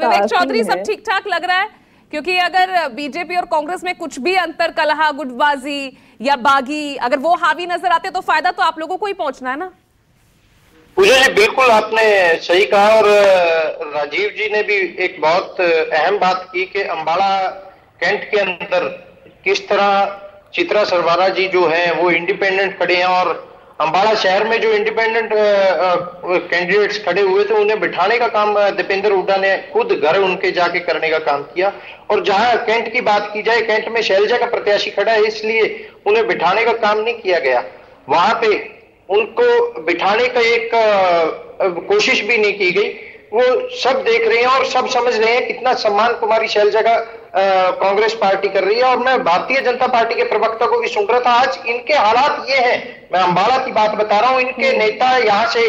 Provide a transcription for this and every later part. विवेक चौधरी सब ठीक ठाक लग रहा है, क्योंकि अगर बीजेपी और कांग्रेस में कुछ भी अंतर, कलहा, गुटबाजी या बागी, अगर वो हावी नजर आते तो फायदा तो आप लोगों को ही पहुंचना है ना। पूजा जी बिल्कुल आपने सही कहा, और राजीव जी ने भी एक बहुत अहम बात की कि अम्बाला कैंट के अंदर किस तरह चित्रा सरवारा जी जो है वो इंडिपेंडेंट खड़े हैं, और अम्बाला शहर में जो इंडिपेंडेंट कैंडिडेट्स खड़े हुए थे उन्हें बिठाने का काम दीपेंद्र हुडा ने खुद घर उनके जाके करने का काम किया। और जहां कैंट की बात की जाए, कैंट में शैलजा का प्रत्याशी खड़ा है इसलिए उन्हें बिठाने का काम नहीं किया गया, वहां पे उनको बिठाने का एक कोशिश भी नहीं की गई। वो सब देख रहे हैं और सब समझ रहे हैं कितना सम्मान कुमारी शैलजा का कांग्रेस पार्टी कर रही है। और मैं भारतीय जनता पार्टी के प्रवक्ता को भी सुन रहा था, आज इनके हालात ये हैं, मैं अम्बाला की बात बता रहा हूं, इनके नेता यहाँ से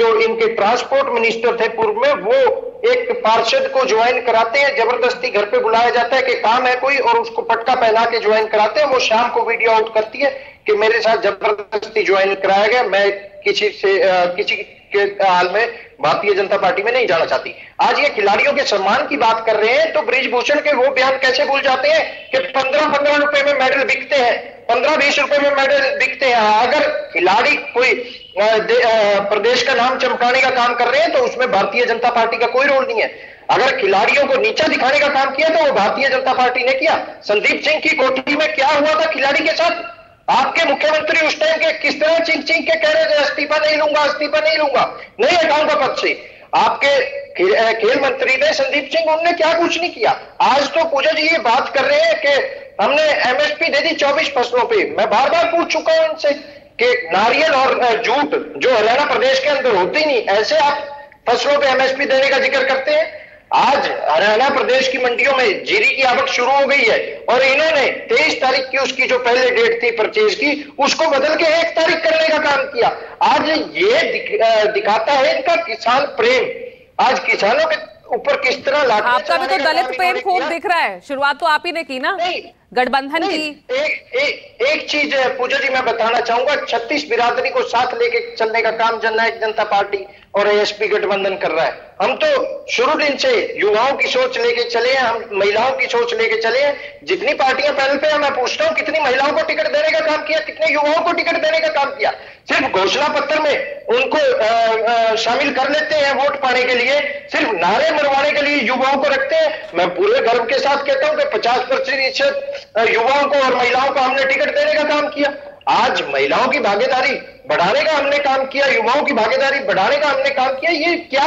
जो इनके ट्रांसपोर्ट मिनिस्टर थे पूर्व में, वो एक पार्षद को ज्वाइन कराते हैं, जबरदस्ती घर पे बुलाया जाता है कि काम है कोई, और उसको पटका पहना के ज्वाइन कराते हैं। वो शाम को वीडियो आउट करती है कि मेरे साथ जबरदस्ती ज्वाइन कराया गया, मैं किसी के हाल में भारतीय जनता पार्टी में नहीं जाना चाहती। आज ये खिलाड़ियों के सम्मान की बात कर रहे हैं तो ब्रिजभूषण के वो बयान कैसे भूल जाते हैं कि 15-15 रुपए में मेडल बिकते हैं, 15-20 रुपए में मेडल बिकते हैं। अगर खिलाड़ी कोई प्रदेश का नाम चमकाने का काम कर रहे हैं तो उसमें भारतीय जनता पार्टी का कोई रोल नहीं है। अगर खिलाड़ियों को नीचा दिखाने का काम किया तो वो भारतीय जनता पार्टी ने किया। संदीप सिंह की कोठी में क्या हुआ था खिलाड़ी के साथ, आपके मुख्यमंत्री उस टाइम के किस तरह चिंग के कह रहे थे इस्तीफा नहीं लूंगा, इस्तीफा नहीं लूंगा, नहीं हटाऊंगा पद से। आपके खेल मंत्री ने संदीप सिंह, उनने क्या कुछ नहीं किया। आज तो पूजा जी ये बात कर रहे हैं कि हमने एमएसपी दे दी 24 फसलों पे। मैं बार बार पूछ चुका हूं उनसे कि नारियल और जूट जो हरियाणा प्रदेश के अंदर होती नहीं, ऐसे आप फसलों पर एमएसपी देने का जिक्र करते हैं। आज हरियाणा प्रदेश की मंडियों में जीरी की आवक शुरू हो गई है और इन्होंने 23 तारीख की उसकी जो पहले डेट थी परचेज की, उसको बदल के 1 तारीख करने का काम किया। आज ये दिखाता है इनका किसान प्रेम, आज किसानों के ऊपर किस तरह लाठी। आपका भी तो दलित प्रेम खूब दिख रहा है, शुरुआत तो आप ही ने की ना गठबंधन की। एक चीज पूजा जी मैं बताना चाहूंगा, 36 बिरादरी को साथ लेके चलने का काम जननायक जनता पार्टी और एएसपी गठबंधन कर रहा है। हम तो शुरू दिन से युवाओं की सोच लेके चले हैं, हम महिलाओं की सोच लेके चले हैं। जितनी पार्टियां पैनल पे हैं, मैं पूछता हूं कितनी महिलाओं को टिकट देने का काम किया, कितने युवाओं को टिकट देने का काम किया। सिर्फ घोषणा पत्र में उनको शामिल कर लेते हैं वोट पाने के लिए, सिर्फ नारे मरवाने के लिए युवाओं को रखते हैं। मैं पूरे गर्व के साथ कहता हूं कि 50% युवाओं को और महिलाओं को हमने टिकट देने का काम किया। आज महिलाओं की भागीदारी बढ़ाने का हमने काम किया, युवाओं की भागीदारी बढ़ाने का हमने काम किया। ये क्या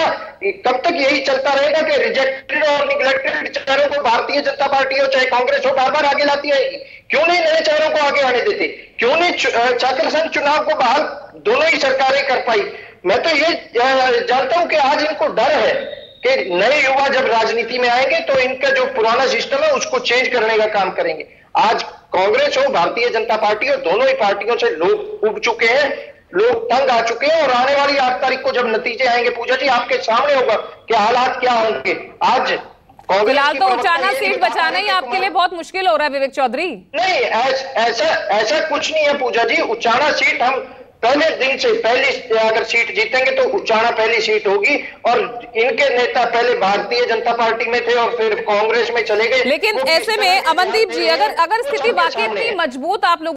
कब तक यही चलता रहेगा कि रिजेक्टेड और निग्लेक्टेड चेहरों को भारतीय जनता पार्टी हो चाहे कांग्रेस हो बार बार आगे लाती आएगी? क्यों नहीं नए चेहरों को आगे आने देते? क्यों नहीं छात्र संघ चुनाव को बहाल दोनों ही सरकारें कर पाई? मैं तो ये जानता हूं कि आज इनको डर है कि नए युवा जब राजनीति में आएंगे तो इनका जो पुराना सिस्टम है उसको चेंज करने का काम करेंगे। आज कांग्रेस हो भारतीय जनता पार्टी हो, दोनों ही पार्टियों से लोग उब चुके हैं, लोग तंग आ चुके हैं। और आने वाली 8 तारीख को जब नतीजे आएंगे पूजा जी आपके सामने होगा कि हालात क्या होंगे। आज फिलहाल तो उचाणा सीट बचाना ही आपके लिए बहुत मुश्किल हो रहा है विवेक चौधरी। नहीं ऐसा कुछ नहीं है पूजा जी, उचाणा सीट हम पहले दिन से पहली अगर सीट जीतेंगे तो उचाणा पहली सीट होगी। और इनके नेता पहले भारतीय जनता पार्टी में थे और फिर कांग्रेस में चले गए। लेकिन ऐसे में अमनदीप जी अगर स्थिति वाकई इतनी मजबूत आप लोग